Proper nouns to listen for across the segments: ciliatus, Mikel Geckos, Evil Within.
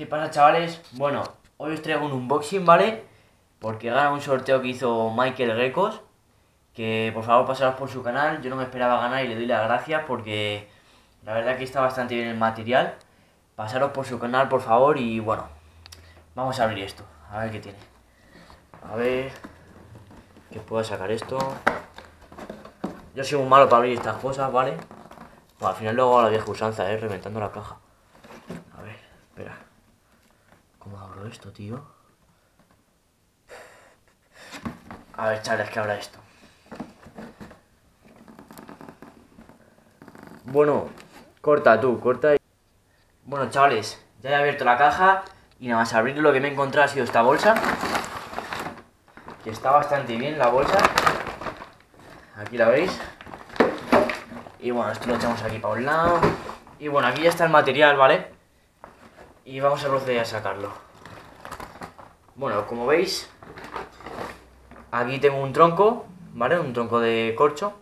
¿Qué pasa, chavales? Bueno, hoy os traigo un unboxing, ¿vale? Porque gana un sorteo que hizo Mikel Geckos, que por favor pasaros por su canal. Yo no me esperaba ganar y le doy las gracias porque la verdad que está bastante bien el material. Pasaros por su canal, por favor, y bueno, vamos a abrir esto, a ver qué tiene. A ver, que puedo sacar esto. Yo soy un malo para abrir estas cosas, ¿vale? Bueno, al final luego a la vieja usanza, reventando la caja. A ver, espera. ¿Cómo abro esto, tío? A ver, chavales, ¿qué habrá esto? Bueno, corta tú, corta. Bueno, chavales, ya he abierto la caja y nada más abrir lo que me he encontrado ha sido esta bolsa. Que está bastante bien la bolsa. Aquí la veis. Y bueno, esto lo echamos aquí para un lado. Y bueno, aquí ya está el material, ¿vale? Y vamos a proceder a sacarlo. Bueno, como veis, aquí tengo un tronco, ¿vale? Un tronco de corcho,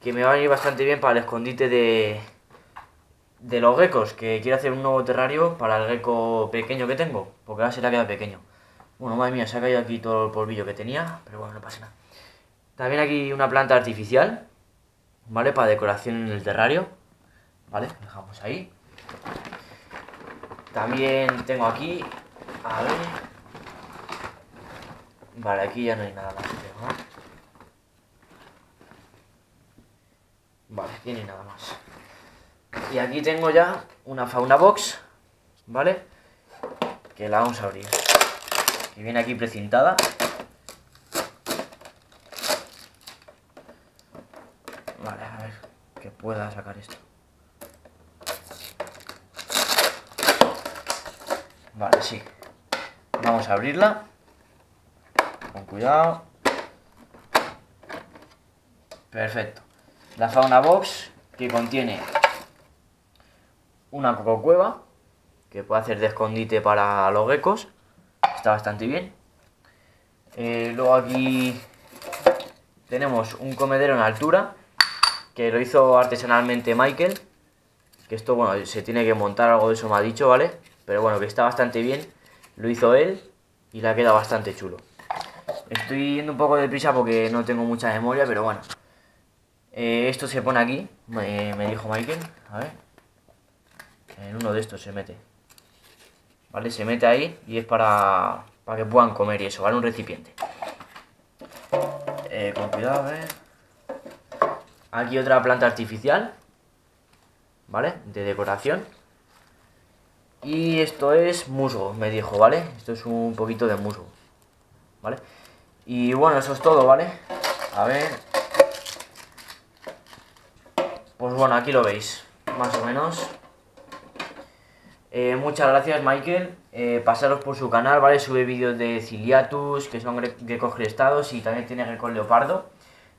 que me va a venir bastante bien para el escondite de los geckos, que quiero hacer un nuevo terrario para el gecko pequeño que tengo, porque ahora se le ha quedado pequeño. Bueno, madre mía, se ha caído aquí todo el polvillo que tenía, pero bueno, no pasa nada. También aquí una planta artificial, ¿vale? Para decoración en el terrario, ¿vale? Dejamos ahí. También tengo aquí, a ver, vale, aquí ya no hay nada más, ¿no? Vale, aquí no hay nada más. Y aquí tengo ya una fauna box, ¿vale? Que la vamos a abrir. Que viene aquí precintada. Vale, a ver, que pueda sacar esto. Vale, sí. Vamos a abrirla. Con cuidado. Perfecto. La fauna box que contiene una cococueva que puede hacer de escondite para los geckos. Está bastante bien. Luego aquí tenemos un comedero en altura que lo hizo artesanalmente Mikel. Que esto, bueno, se tiene que montar, algo de eso me ha dicho, ¿vale? Pero bueno, que está bastante bien, lo hizo él y le ha quedado bastante chulo. Estoy yendo un poco de prisa porque no tengo mucha memoria, pero bueno. Esto se pone aquí, me dijo Mikel, a ver. En uno de estos se mete. Vale, se mete ahí y es para que puedan comer y eso, ¿vale? Un recipiente. Con cuidado, a ver. Aquí otra planta artificial, ¿vale? De decoración. Y esto es musgo, me dijo, ¿vale? Esto es un poquito de musgo, ¿vale? Y bueno, eso es todo, ¿vale? A ver. Pues bueno, aquí lo veis, más o menos. Muchas gracias, Mikel. Pasaros por su canal, ¿vale? Sube vídeos de ciliatus, que son geckos crestados, y también tiene geckos leopardo.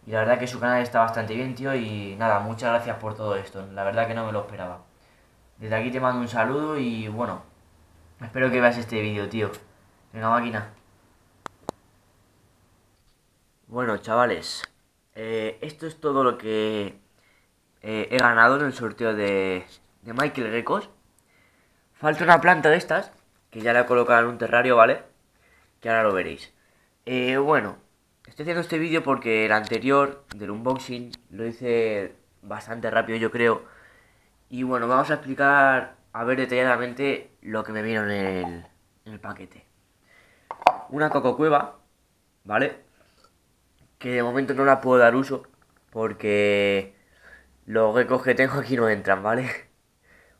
Y la verdad que su canal está bastante bien, tío. Y nada, muchas gracias por todo esto. La verdad que no me lo esperaba. Desde aquí te mando un saludo y bueno, espero que veas este vídeo, tío. Venga, máquina. Bueno, chavales, esto es todo lo que he ganado en el sorteo de Mikel Geckos. Falta una planta de estas, que ya la he colocado en un terrario, ¿vale? Que ahora lo veréis. Bueno, estoy haciendo este vídeo porque el anterior, del unboxing, lo hice bastante rápido, yo creo. Y bueno, vamos a explicar, a ver detalladamente, lo que me vino en el paquete. Una cococueva, ¿vale? Que de momento no la puedo dar uso, porque los geckos que tengo aquí no entran, ¿vale?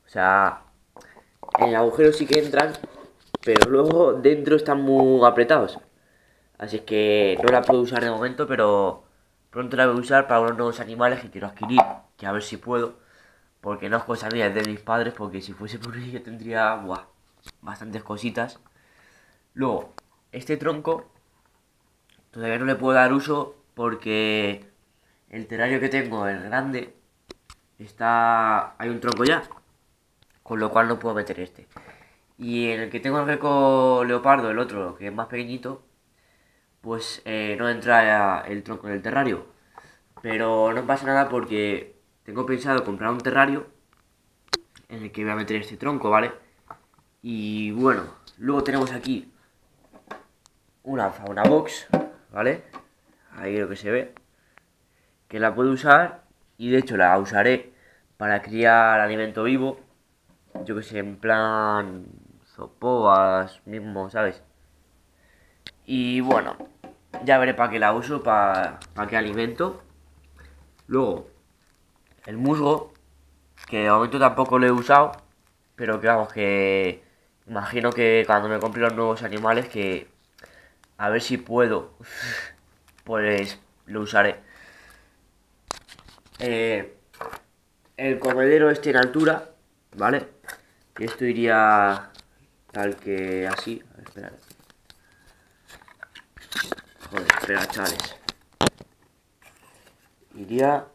O sea, en el agujero sí que entran, pero luego dentro están muy apretados. Así que no la puedo usar de momento, pero pronto la voy a usar para unos nuevos animales que quiero adquirir, que a ver si puedo. Porque no es cosa mía, es de mis padres, porque si fuese por mí yo tendría bastantes cositas. Luego, este tronco todavía no le puedo dar uso porque el terrario que tengo, el grande, hay un tronco ya, con lo cual no puedo meter este. Y en el que tengo el gecko leopardo, el otro, que es más pequeñito, pues no entra el tronco en el terrario. Pero no pasa nada porque tengo pensado comprar un terrario en el que voy a meter este tronco, ¿vale? Y bueno, luego tenemos aquí una fauna box, ¿vale? Ahí lo que se ve, que la puedo usar, y de hecho la usaré para criar alimento vivo, yo que sé, en plan zopoas mismo, ¿sabes? Y bueno, ya veré para qué la uso, para qué alimento. Luego, el musgo, que de momento tampoco lo he usado, pero que vamos, que imagino que cuando me compre los nuevos animales, que a ver si puedo, pues lo usaré. El comedero este en altura, ¿vale? Y esto iría tal que así. A ver, espera. Joder, espera, chavales. Iría...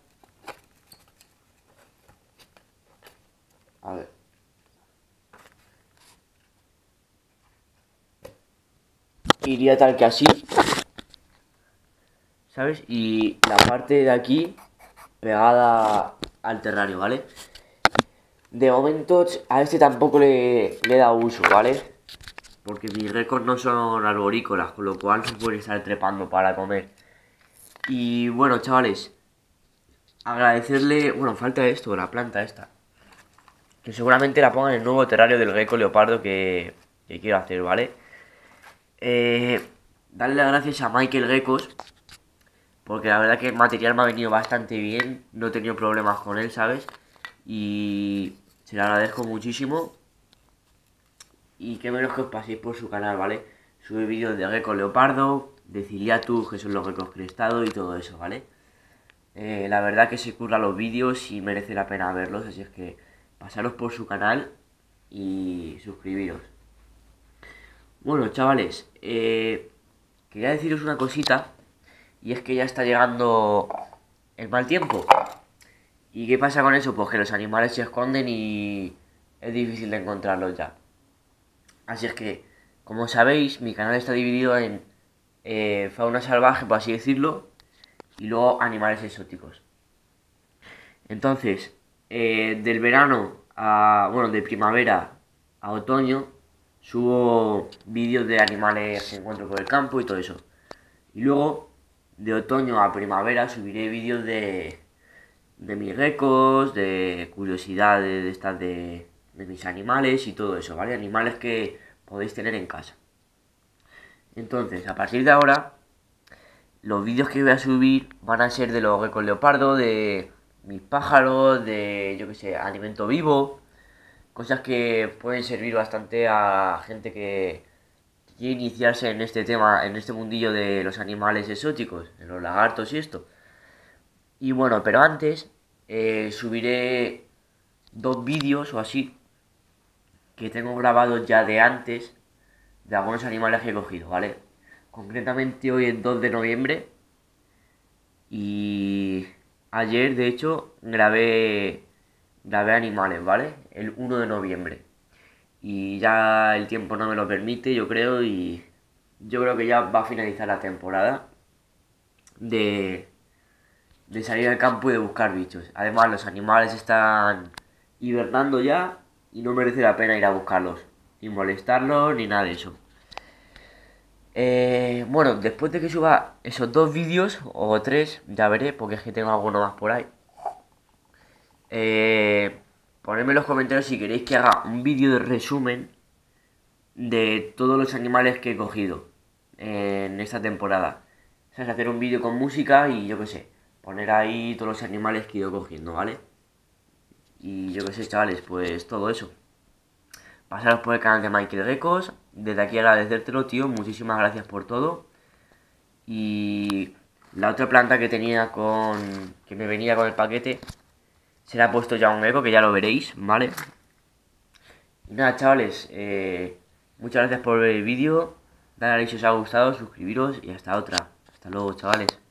A ver. Iría tal que así, ¿sabes? Y la parte de aquí pegada al terrario, ¿vale? De momento a este tampoco le he dado uso, ¿vale? Porque mis récords no son arborícolas, con lo cual se pueden estar trepando para comer. Y bueno, chavales, agradecerle... Bueno, falta esto, la planta esta, que seguramente la pongan en el nuevo terrario del gecko leopardo que quiero hacer, ¿vale? Darle las gracias a Mikel Geckos, porque la verdad que el material me ha venido bastante bien, no he tenido problemas con él, ¿sabes? Y se lo agradezco muchísimo. Y qué menos que os paséis por su canal, ¿vale? Sube vídeos de gecko leopardo, de ciliatus, que son los geckos crestados y todo eso, ¿vale? La verdad que se curra los vídeos y merece la pena verlos, así es que pasaros por su canal y suscribiros. Bueno, chavales, quería deciros una cosita, y es que ya está llegando el mal tiempo. ¿Y qué pasa con eso? Pues que los animales se esconden y es difícil de encontrarlos ya. Así es que, como sabéis, mi canal está dividido en fauna salvaje, por así decirlo, y luego animales exóticos. Entonces, del verano a... bueno, de primavera a otoño, subo vídeos de animales que encuentro por el campo y todo eso. Y luego, de otoño a primavera, subiré vídeos de mis geckos, de curiosidades de estas de mis animales y todo eso, ¿vale? Animales que podéis tener en casa. Entonces, a partir de ahora, los vídeos que voy a subir van a ser de los geckos leopardo, de mis pájaros, de, yo que sé, alimento vivo. Cosas que pueden servir bastante a gente que quiere iniciarse en este tema, en este mundillo de los animales exóticos, de los lagartos y esto. Y bueno, pero antes subiré dos vídeos o así que tengo grabados ya de antes, de algunos animales que he cogido, ¿vale? Concretamente hoy es 2 de noviembre y ayer, de hecho, grabé animales, ¿vale? El 1 de noviembre. Y ya el tiempo no me lo permite, yo creo, y yo creo que ya va a finalizar la temporada de salir al campo y de buscar bichos. Además, los animales están hibernando ya y no merece la pena ir a buscarlos, ni molestarlos, ni nada de eso. Bueno, después de que suba esos dos vídeos, o tres, ya veré, porque es que tengo alguno más por ahí. Ponedme en los comentarios si queréis que haga un vídeo de resumen de todos los animales que he cogido en esta temporada. O sea, es hacer un vídeo con música y yo qué sé, poner ahí todos los animales que he ido cogiendo, ¿vale? Y yo qué sé, chavales, pues todo eso. Pasaros por el canal de Mikel Geckos. Desde aquí agradecértelo, tío, muchísimas gracias por todo. Y la otra planta que tenía que me venía con el paquete, se le ha puesto ya un gecko, que ya lo veréis, ¿vale? Y nada, chavales, muchas gracias por ver el vídeo. Dadle a like si os ha gustado, suscribiros y hasta otra. Hasta luego, chavales.